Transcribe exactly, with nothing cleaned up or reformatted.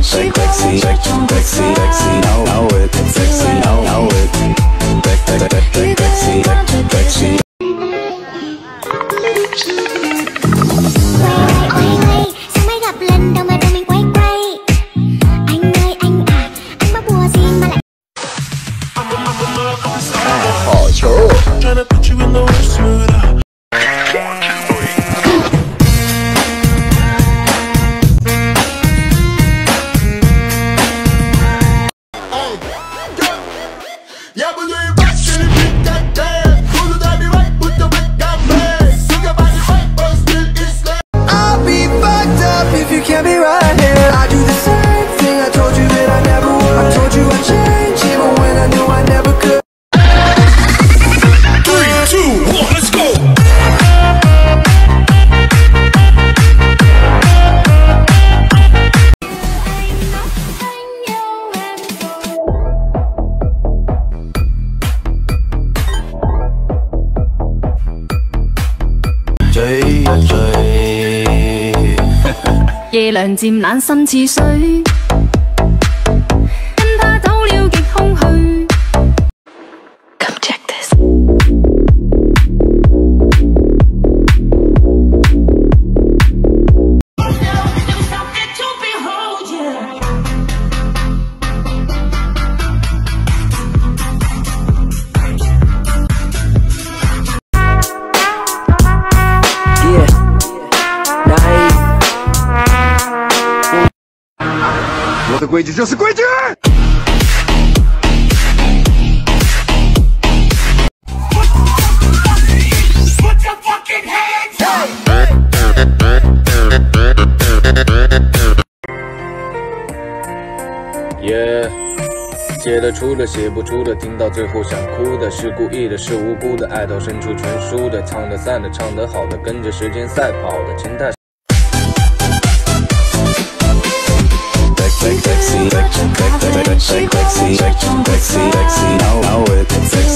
it, sexy, sexy, sexy, now, now it, sexy, now, now it, sexy, sexy, sexy.夜涼漸冷心似水，跟他走了極空虛。Come check this。Yeah. The wages just a wager. Put the fucking hands up. Yeah， 写得出的写不出的，听到最后想哭的，是故意的，是无辜的，爱到深处全输的，唱的散的，唱得好的，跟着时间赛跑的，情太。 Sexy, sexy, sexy, sexy, sexy, sexy, sexy, sexy, sexy, now, now it, sexy.